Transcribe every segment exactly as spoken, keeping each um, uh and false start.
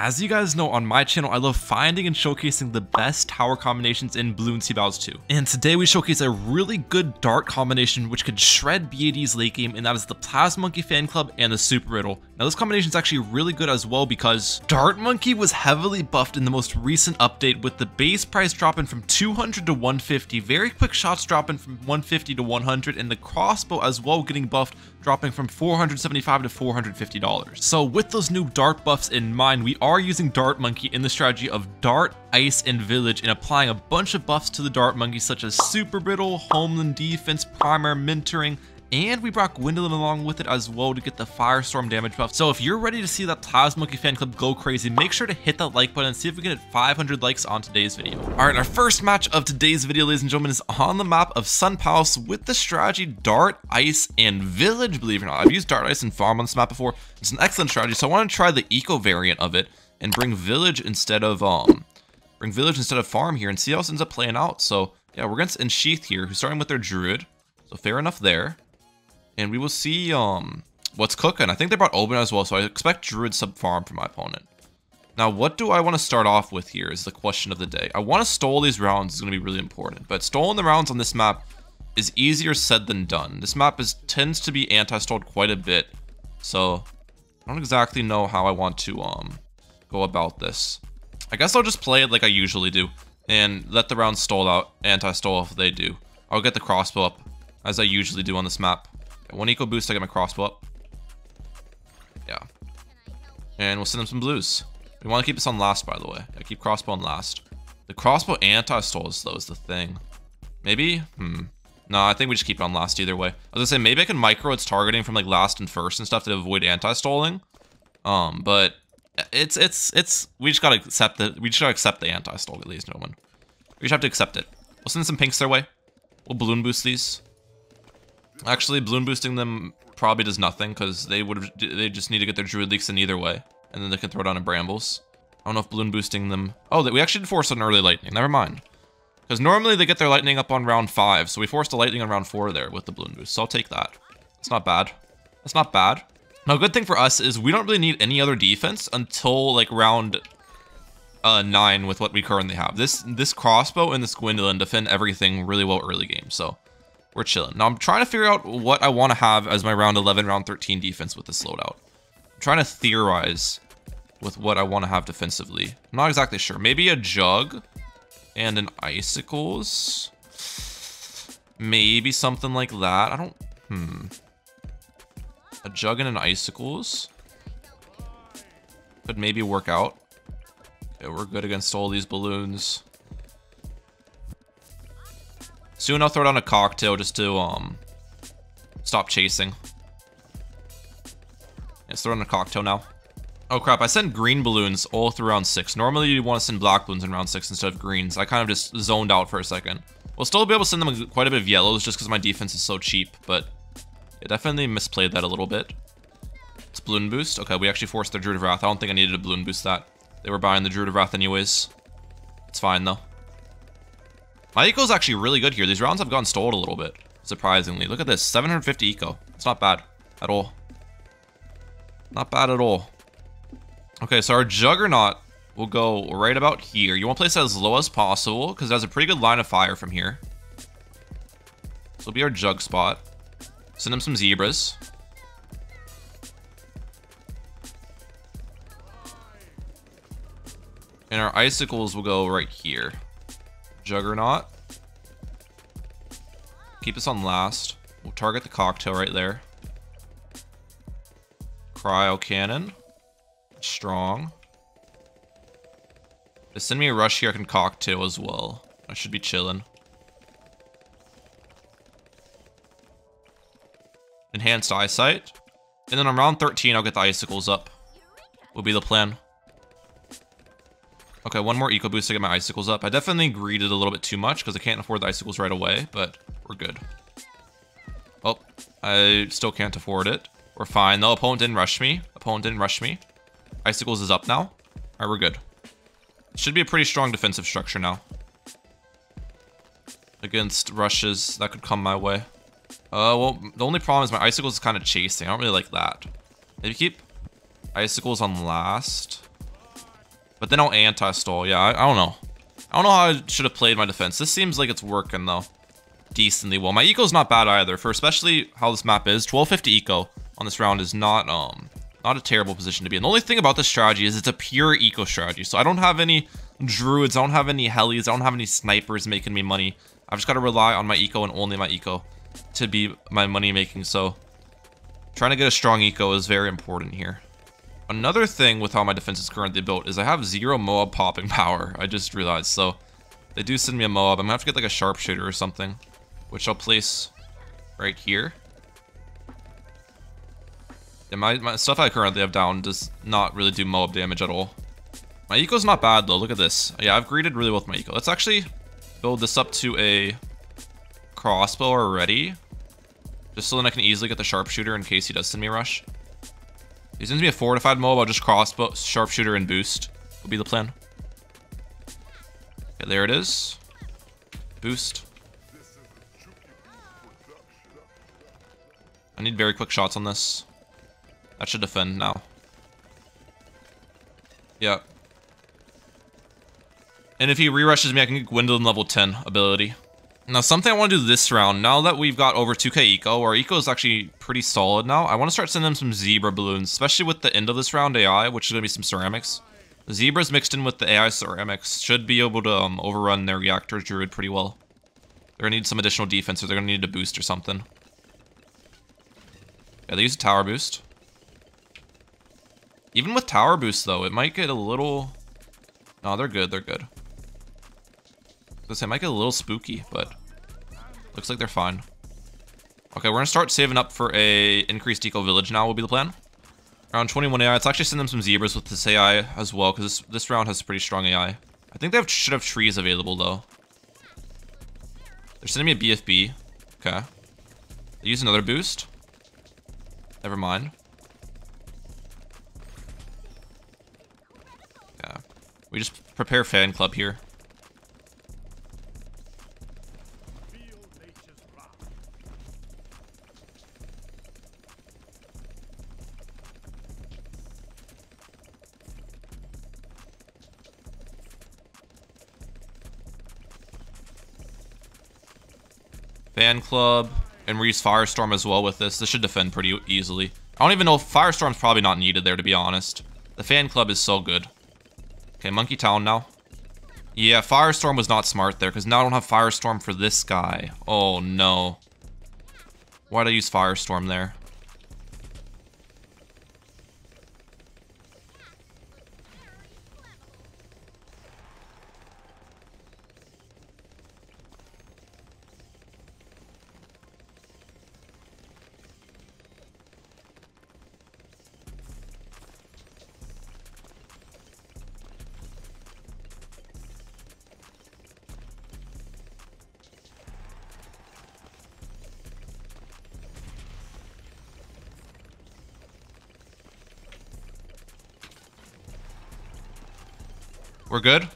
As you guys know, on my channel, I love finding and showcasing the best tower combinations in Bloons T D Battles two. And today we showcase a really good Dart combination which could shred B A D's late game, and that is the Plasma Monkey Fan Club and the Super Brittle. Now this combination is actually really good as well because Dart Monkey was heavily buffed in the most recent update with the base price dropping from two hundred to one fifty, very quick shots dropping from one fifty to one hundred, and the crossbow as well getting buffed, dropping from four hundred seventy-five to four hundred fifty dollars. So with those new Dart buffs in mind, we are using Dart Monkey in the strategy of Dart, Ice, and Village, and applying a bunch of buffs to the Dart Monkey such as Super Brittle, Homeland Defense, Primary Mentoring, and we brought Gwendolin along with it as well to get the Firestorm damage buff. So if you're ready to see that Plasma Monkey Fan Club go crazy, make sure to hit that like button and see if we can hit five hundred likes on today's video. Alright, our first match of today's video, ladies and gentlemen, is on the map of Sun Palace with the strategy Dart, Ice, and Village, believe it or not. I've used Dart, Ice, and Farm on this map before. It's an excellent strategy, so I want to try the Eco variant of it and bring Village instead of, um, bring Village instead of Farm here and see how this ends up playing out. So, yeah, we're against Ensheath here, who's starting with their Druid, so fair enough there. And we will see um, what's cooking. I think they brought Oban as well, so I expect Druid sub-farm from my opponent. Now, what do I want to start off with here is the question of the day. I want to stall these rounds is going to be really important, but stalling the rounds on this map is easier said than done. This map is tends to be anti-stalled quite a bit, so I don't exactly know how I want to um go about this. I guess I'll just play it like I usually do and let the rounds stall out, anti-stall if they do. I'll get the crossbow up as I usually do on this map. One eco boost, I get my crossbow up. Yeah. And we'll send them some blues. We want to keep this on last, by the way. Yeah, keep crossbow on last. The crossbow anti-stalls, though, is the thing. Maybe? Hmm. No, I think we just keep it on last either way. I was going to say, maybe I can micro its targeting from, like, last and first and stuff to avoid anti-stalling. Um, but it's, it's, it's, we just got to accept the, we just got to accept the anti-stall, ladies and gentlemen. We just have to accept it. We'll send some pinks their way. We'll balloon boost these. Actually, balloon boosting them probably does nothing because they would they just need to get their Druid leaks in either way, and then they can throw down a Brambles. I don't know if balloon boosting them. Oh, we actually did force an early lightning. Never mind, because normally they get their lightning up on round five, so we forced a lightning on round four there with the balloon boost. So I'll take that. It's not bad. It's not bad. Now, a good thing for us is we don't really need any other defense until like round uh, nine with what we currently have. This this crossbow and this Gwendolin defend everything really well early game. So. We're chilling. Now, I'm trying to figure out what I want to have as my round eleven, round thirteen defense with this loadout. I'm trying to theorize with what I want to have defensively. I'm not exactly sure. Maybe a Jug and an Icicles. Maybe something like that. I don't... Hmm. A Jug and an Icicles. Could maybe work out. Yeah, we're good against all these balloons. Soon I'll throw down a cocktail just to um stop chasing. Let's throw down a cocktail now. Oh crap, I sent green balloons all through round six. Normally you want to send black balloons in round six instead of greens. I kind of just zoned out for a second. We'll still be able to send them quite a bit of yellows just because my defense is so cheap, but I definitely misplayed that a little bit. It's balloon boost. Okay, we actually forced their Druid of Wrath. I don't think I needed a balloon boost that. They were buying the Druid of Wrath anyways. It's fine though. My eco is actually really good here. These rounds have gotten stalled a little bit, surprisingly. Look at this, seven hundred fifty eco. It's not bad at all. Not bad at all. Okay, so our Juggernaut will go right about here. You want to place it as low as possible because it has a pretty good line of fire from here. This will be our Jug spot. Send him some Zebras. And our Icicles will go right here. Juggernaut. Keep this on last. We'll target the cocktail right there. Cryo cannon. Strong. Just send me a rush here. I can cocktail as well. I should be chilling. Enhanced eyesight. And then on round thirteen, I'll get the Icicles up. Will be the plan. Okay, one more eco boost to get my Icicles up. I definitely greeded a little bit too much because I can't afford the Icicles right away, but we're good. Oh, I still can't afford it. We're fine though. Opponent didn't rush me. Opponent didn't rush me. Icicles is up now. All right, we're good. It should be a pretty strong defensive structure now. Against rushes, that could come my way. Uh, well, the only problem is my Icicles is kind of chasing. I don't really like that. Maybe keep Icicles on last. But then I'll anti-stall. Yeah, I, I don't know. I don't know how I should have played my defense. This seems like it's working, though, decently well. My eco's not bad either, for especially how this map is. twelve fifty eco on this round is not um not a terrible position to be in. The only thing about this strategy is it's a pure eco strategy. So I don't have any druids. I don't have any helis. I don't have any snipers making me money. I've just got to rely on my eco and only my eco to be my money making. So trying to get a strong eco is very important here. Another thing with how my defense is currently built is I have zero MOAB popping power. I just realized. So they do send me a MOAB. I'm gonna have to get like a sharpshooter or something, which I'll place right here. And my, my stuff I currently have down does not really do MOAB damage at all. My eco's not bad though. Look at this. Yeah, I've greeted really well with my eco. Let's actually build this up to a crossbow already, just so then I can easily get the sharpshooter in case he does send me a rush. He sends me a fortified MOAB. I'll just crossbow, sharpshooter, and boost would be the plan. Okay, there it is. Boost. I need very quick shots on this. That should defend now. Yeah. And if he re-rushes me, I can get Gwendolin level ten ability. Now, something I want to do this round, now that we've got over two K eco, our eco is actually pretty solid now. I want to start sending them some zebra balloons, especially with the end of this round A I, which is going to be some ceramics. The zebras mixed in with the A I ceramics should be able to um, overrun their reactor druid pretty well. They're going to need some additional defense, or they're going to need a boost or something. Yeah, they use a tower boost. Even with tower boost, though, it might get a little... No, they're good, they're good. This might get a little spooky, but looks like they're fine. Okay, we're gonna start saving up for a increased eco village now will be the plan. Round twenty-one A I. Let's actually send them some zebras with this A I as well, because this, this round has pretty strong A I. I think they have, should have trees available though. They're sending me a B F B. Okay. They use another boost. Never mind. Yeah. We just prepare fan club here. Fan Club, and we're use Firestorm as well with this. This should defend pretty easily. I don't even know if Firestorm's probably not needed there, to be honest. The Fan Club is so good. Okay, Monkey Town now. Yeah, Firestorm was not smart there, because now I don't have Firestorm for this guy. Oh, no. Why'd I use Firestorm there? We're good?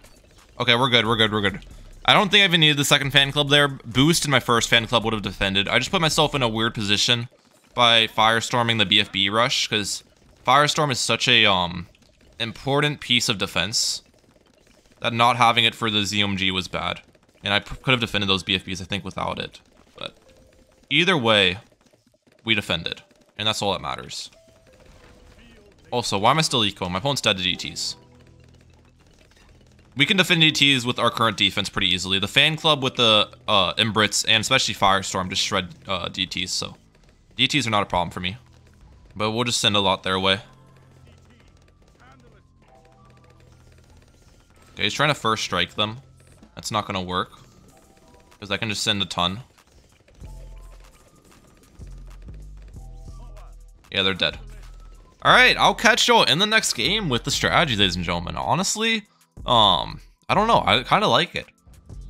Okay, we're good, we're good, we're good. I don't think I even needed the second fan club there. Boost in my first fan club would have defended. I just put myself in a weird position by firestorming the B F B rush, because Firestorm is such a um important piece of defense that not having it for the Z M G was bad. And I could have defended those B F Bs, I think, without it. But either way, we defended. And that's all that matters. Also, why am I still eco? My opponent's dead to D Ts. We can defend D Ts with our current defense pretty easily. The fan club with the uh, Embrits and especially Firestorm just shred uh, D Ts, so D Ts are not a problem for me. But we'll just send a lot their way. Okay, he's trying to first strike them. That's not going to work, because I can just send a ton. Yeah, they're dead. Alright, I'll catch y'all in the next game with the strategy, ladies and gentlemen. Honestly... Um, I don't know. I kind of like it.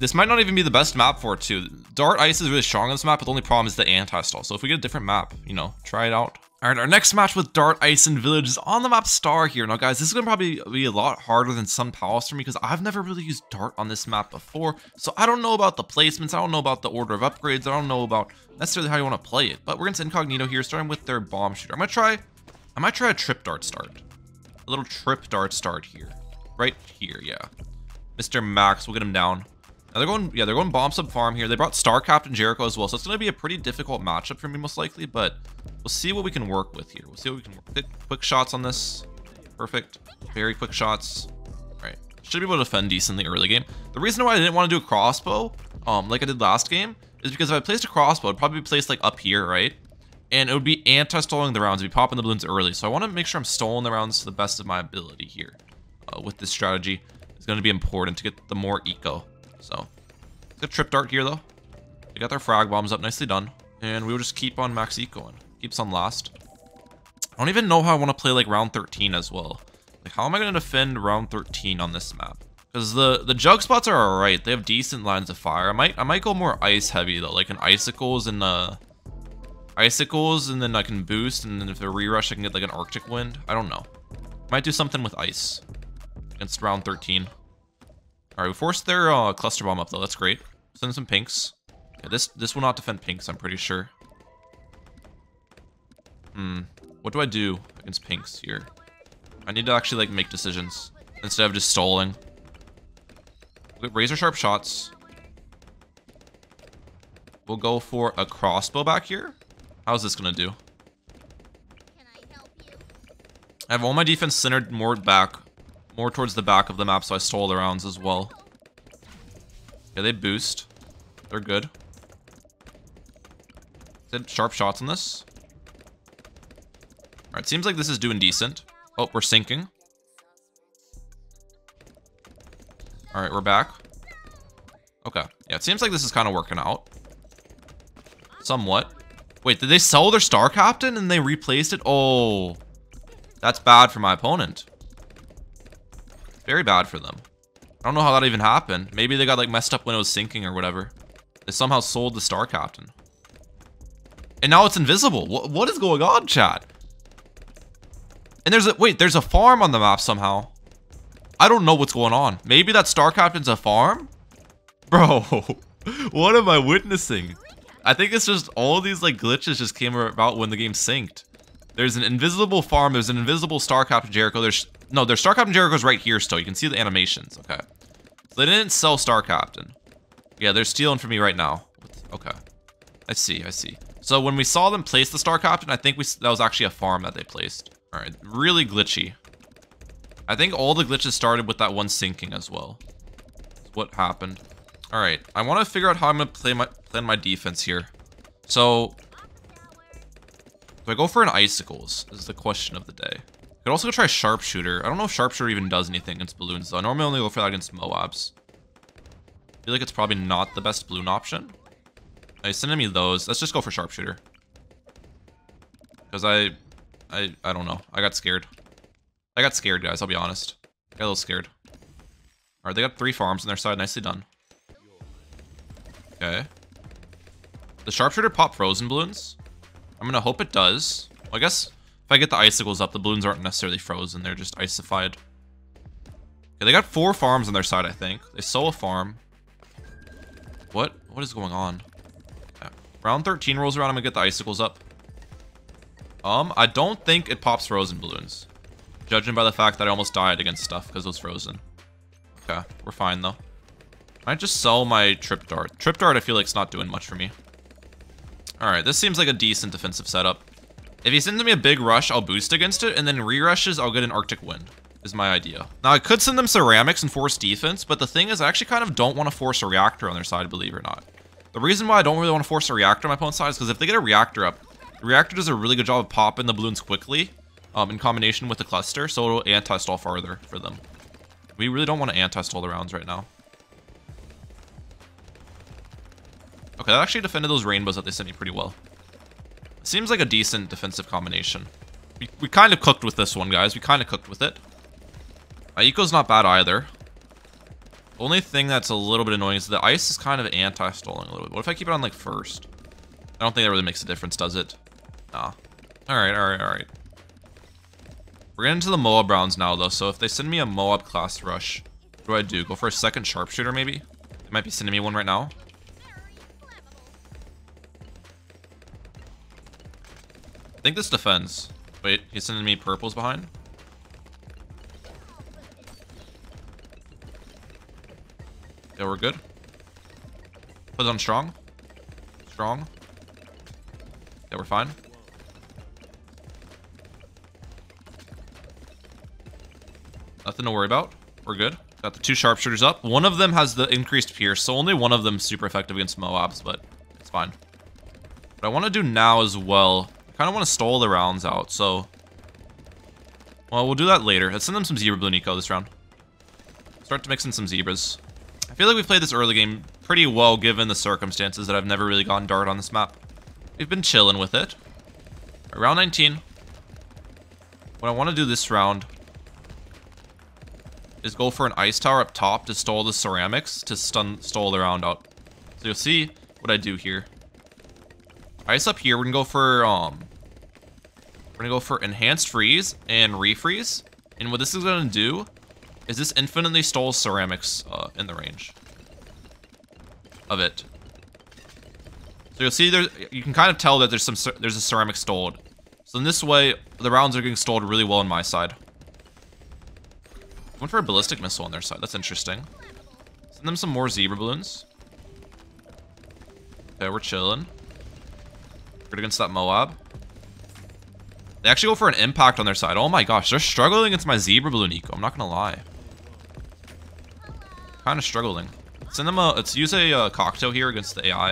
This might not even be the best map for it, too. Dart Ice is really strong on this map, but the only problem is the anti-stall. So if we get a different map, you know, try it out. All right, our next match with Dart Ice and Village is on the map Star here. Now, guys, this is going to probably be a lot harder than Sun Palace for me, because I've never really used Dart on this map before. So I don't know about the placements. I don't know about the order of upgrades. I don't know about necessarily how you want to play it. But we're going to incognito here, starting with their bomb shooter. I'm going to try, I might try a trip Dart start. A little trip Dart start here. right here, yeah. Mister Max, we'll get him down. Now they're going, yeah, they're going bomb sub farm here. They brought Star Captain Jericho as well, so it's going to be a pretty difficult matchup for me most likely, but we'll see what we can work with here. We'll see what we can work with. Quick shots on this. Perfect. Very quick shots. All right. Should be able to defend decently early game. The reason why I didn't want to do a crossbow, um, like I did last game, is because if I placed a crossbow, it'd probably be placed like up here, right? And it would be anti-stalling the rounds. It'd be popping the balloons early. So I want to make sure I'm stalling the rounds to the best of my ability here. Uh, with this strategy, it's going to be important to get the more eco. So, good trip dart here though. We got their frag bombs up, nicely done. And we'll just keep on max ecoing. Keeps on last. I don't even know how I want to play like round thirteen as well. Like, how am I going to defend round thirteen on this map? Because the the jug spots are alright. They have decent lines of fire. I might I might go more ice heavy though, like an icicles and uh icicles, and then I can boost, and then if they re-rush, I can get like an Arctic Wind. I don't know. Might do something with ice against round thirteen. All right, we forced their uh, cluster bomb up though. That's great. Send some pinks. Yeah, this this will not defend pinks. I'm pretty sure. Hmm. What do I do against pinks here? I need to actually like make decisions instead of just stalling. We'll get razor sharp shots. We'll go for a crossbow back here. How's this gonna do? Can I help you? I have all my defense centered more back, more towards the back of the map, so I stole the rounds as well. Yeah, they boost. They're good. Did sharp shots on this. Alright, seems like this is doing decent. Oh, we're sinking. Alright, we're back. Okay. Yeah, it seems like this is kind of working out. Somewhat. Wait, did they sell their Star Captain and they replaced it? Oh, that's bad for my opponent. Very bad for them. I don't know how that even happened. Maybe they got like messed up when it was sinking or whatever. They somehow sold the Star Captain. And now it's invisible. What, what is going on, chat? And there's a, wait, there's a farm on the map somehow. I don't know what's going on. Maybe that Star Captain's a farm? Bro, what am I witnessing? I think it's just all these like glitches just came about when the game synced. There's an invisible farm. There's an invisible Star Captain Jericho. There's no, there's Star Captain Jericho's right here still. You can see the animations. Okay, so they didn't sell Star Captain. Yeah, they're stealing from me right now. Okay, I see. I see. So when we saw them place the Star Captain, I think we that was actually a farm that they placed. All right, really glitchy. I think all the glitches started with that one sinking as well. That's what happened? All right, I want to figure out how I'm gonna play my plan my defense here. So, do I go for an icicles? Is the question of the day. I could also try sharpshooter. I don't know if sharpshooter even does anything against balloons though. I normally only go for that against MOABs. I feel like it's probably not the best balloon option. I send me those. Let's just go for sharpshooter. Cause I, I, I don't know. I got scared. I got scared, guys. I'll be honest. I got a little scared. All right, they got three farms on their side. Nicely done. Okay. The sharpshooter pop frozen balloons? I'm gonna hope it does. Well, I guess if I get the icicles up, the balloons aren't necessarily frozen, they're just icified. Okay, they got four farms on their side, I think. They sold a farm. What? What is going on? Okay. Round thirteen rolls around, I'm gonna get the icicles up. Um, I don't think it pops frozen balloons. Judging by the fact that I almost died against stuff because it was frozen. Okay, we're fine though. I just sell my trip dart. Trip dart, I feel like it's not doing much for me. All right, this seems like a decent defensive setup. If he sends me a big rush, I'll boost against it, and then re-rushes, I'll get an Arctic Wind, is my idea. Now, I could send them ceramics and force defense, but the thing is, I actually kind of don't want to force a reactor on their side, believe it or not. The reason why I don't really want to force a reactor on my opponent's side is because if they get a reactor up, the reactor does a really good job of popping the balloons quickly um, in combination with the cluster, so it'll anti-stall farther for them. We really don't want to anti-stall the rounds right now. Okay, that actually defended those rainbows that they sent me pretty well. Seems like a decent defensive combination. We, we kind of cooked with this one, guys. We kind of cooked with it. Ico's not bad either. The only thing that's a little bit annoying is the ice is kind of anti-stalling a little bit. What if I keep it on, like, first? I don't think that really makes a difference, does it? Nah. Alright, alright, alright. We're getting to the MOAB rounds now, though, so if they send me a MOAB class rush, what do I do? Go for a second sharpshooter, maybe? They might be sending me one right now. I think this defends. Wait, he's sending me purples behind? Yeah, we're good. Put it on strong. Strong. Yeah, we're fine. Nothing to worry about. We're good. Got the two sharpshooters up. One of them has the increased pierce, so only one of them is super effective against MOABs, but it's fine. What I want to do now as well, I kind of want to stall the rounds out, so... Well, we'll do that later. Let's send them some Zebra Balloon Eco this round. Start to mix in some Zebras. I feel like we've played this early game pretty well given the circumstances that I've never really gotten Dart on this map. We've been chilling with it. Right, round nineteen. What I want to do this round is go for an ice tower up top to stall the ceramics to stun stall the round out. So you'll see what I do here. Ice up here, we're gonna go for um we're gonna go for enhanced freeze and refreeze. And what this is gonna do is this infinitely stalls ceramics uh, in the range of it. So you'll see there you can kind of tell that there's some there's a ceramic stalled. So in this way, the rounds are getting stalled really well on my side. Went for a ballistic missile on their side. That's interesting. Send them some more zebra balloons. Okay, we're chilling. Good against that MOAB. They actually go for an impact on their side. Oh my gosh, they're struggling against my zebra balloon eco. I'm not gonna lie. Kind of struggling. Send them a. Let's use a uh, cocktail here against the A I.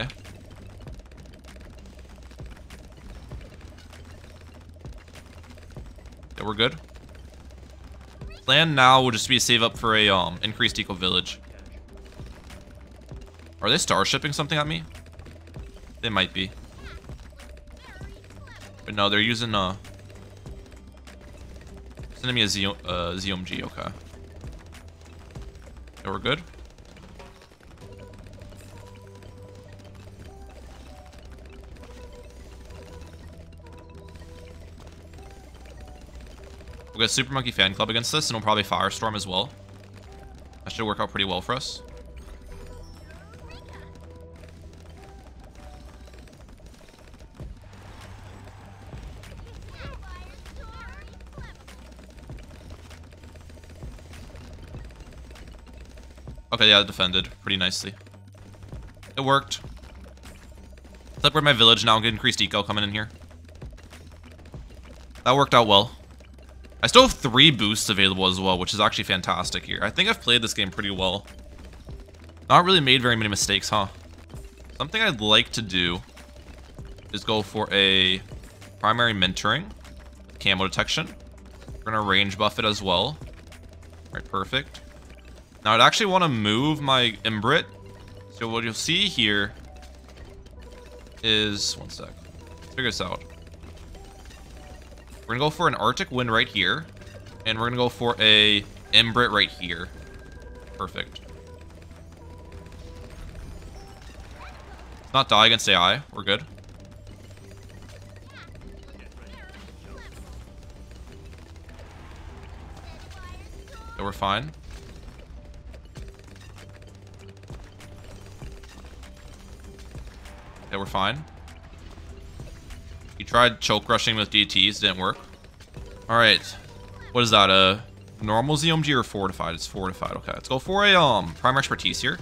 Yeah, we're good. Plan now will just be save up for a um increased eco village. Are they star shipping something at me? They might be. But no, they're using uh sending me a Z, uh, Z O M G. Okay. Yeah, we're good. We've got Super Monkey Fan Club against this, and we'll probably Firestorm as well. That should work out pretty well for us. Okay, yeah, defended pretty nicely. It worked. Let's upgrade my village now and get increased eco coming in here. That worked out well. I still have three boosts available as well, which is actually fantastic here. I think I've played this game pretty well. Not really made very many mistakes, huh? Something I'd like to do is go for a primary mentoring with camo detection. We're gonna range buff it as well. All right, perfect. Now I'd actually wanna move my Embrit. So what you'll see here is, one sec, let's figure this out. We're gonna go for an Arctic Wind right here, and we're gonna go for a Embrit right here. Perfect. Let's not die against A I. We're good. So we're fine. Yeah, we're fine. He tried choke rushing with D Ts, didn't work. All right, what is that? A uh, normal Z O M G or fortified? It's fortified. Okay, let's go for a um primary expertise here.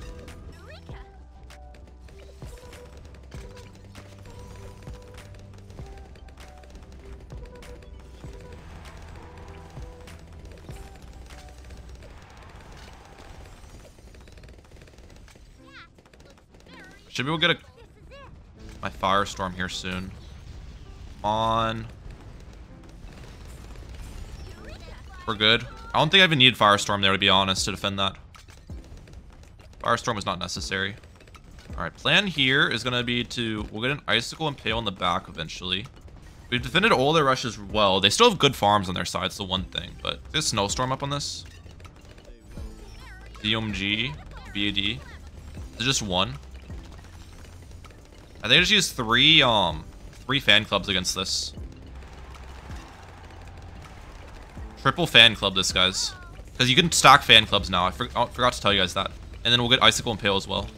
Should we get a my firestorm here soon? On. We're good. I don't think I even need Firestorm there, to be honest, to defend that. Firestorm was not necessary. Alright, plan here is going to be to... We'll get an Icicle Impale in the back eventually. We've defended all their rushes well. They still have good farms on their side, it's the one thing. But there's Snowstorm up on this. Z O M G. B A D. It's just one. I think I just used three... Um... Three fan clubs against this. Triple fan club this, guys. Because you can stack fan clubs now. I, for I forgot to tell you guys that. And then we'll get Icicle Impale as well.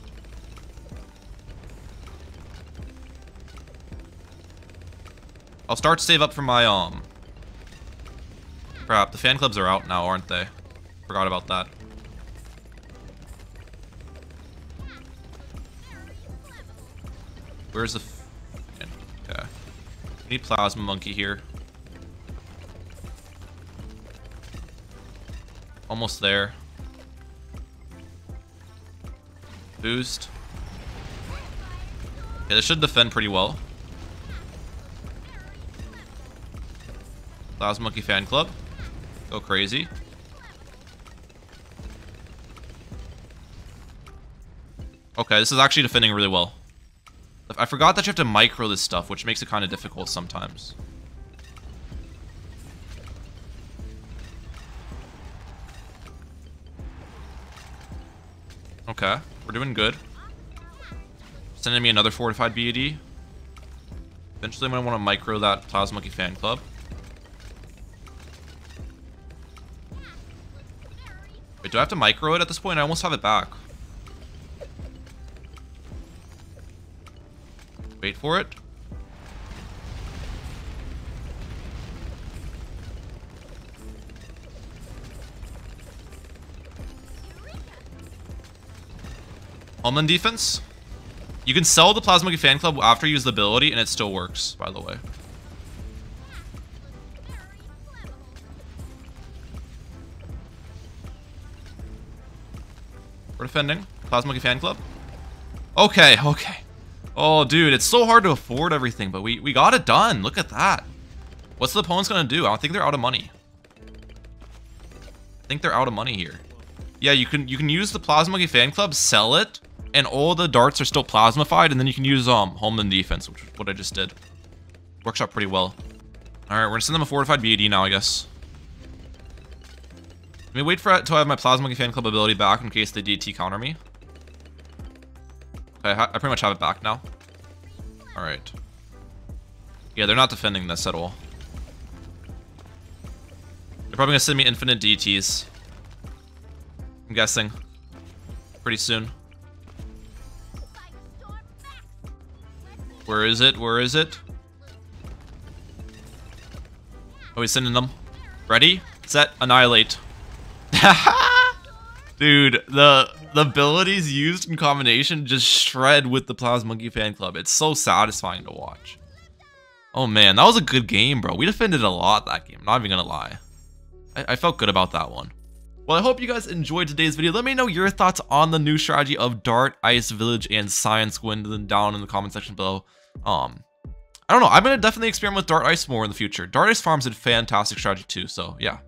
I'll start to save up for my... um. Crap, the fan clubs are out now, aren't they? Forgot about that. Where's the... F okay. We need Plasma Monkey here. Almost there. Boost. Okay, this should defend pretty well. Plasma Monkey Fan Club. Go crazy. Okay, this is actually defending really well. I forgot that you have to micro this stuff, which makes it kind of difficult sometimes. Okay, we're doing good. Sending me another fortified B A D. Eventually I'm going to want to micro that Plasma Monkey Fan Club. Wait, do I have to micro it at this point? I almost have it back. Wait for it. Homeland Defense. You can sell the Plasma Monkey Fan Club after you use the ability, and it still works, by the way. We're defending. Plasma Monkey Fan Club. Okay, okay. Oh, dude, it's so hard to afford everything, but we, we got it done. Look at that. What's the opponent's going to do? I don't think they're out of money. I think they're out of money here. Yeah, you can you can use the Plasma Monkey Fan Club, sell it, and all the darts are still plasmified, and then you can use um Homeland Defense, which is what I just did. Works out pretty well. All right, we're going to send them a fortified B A D now, I guess. Let me wait for it till I have my Plasma Monkey Fan Club ability back in case they D T counter me. Okay, I pretty much have it back now. Alright. Yeah, they're not defending this at all. They're probably going to send me infinite D Ts. I'm guessing. Pretty soon. Where is it? Where is it? Oh, he's sending them. Ready? Set. Annihilate. Dude, the... The abilities used in combination just shred with the Plasma Monkey Fan Club. It's so satisfying to watch. Oh man, that was a good game, bro. We defended a lot that game. I'm not even gonna lie. I, I felt good about that one. Well, I hope you guys enjoyed today's video. Let me know your thoughts on the new strategy of Dart, Ice Village, and Science Gwendolin down in the comment section below. Um, I don't know. I'm gonna definitely experiment with Dart Ice more in the future. Dart Ice Farm's a fantastic strategy too, so yeah.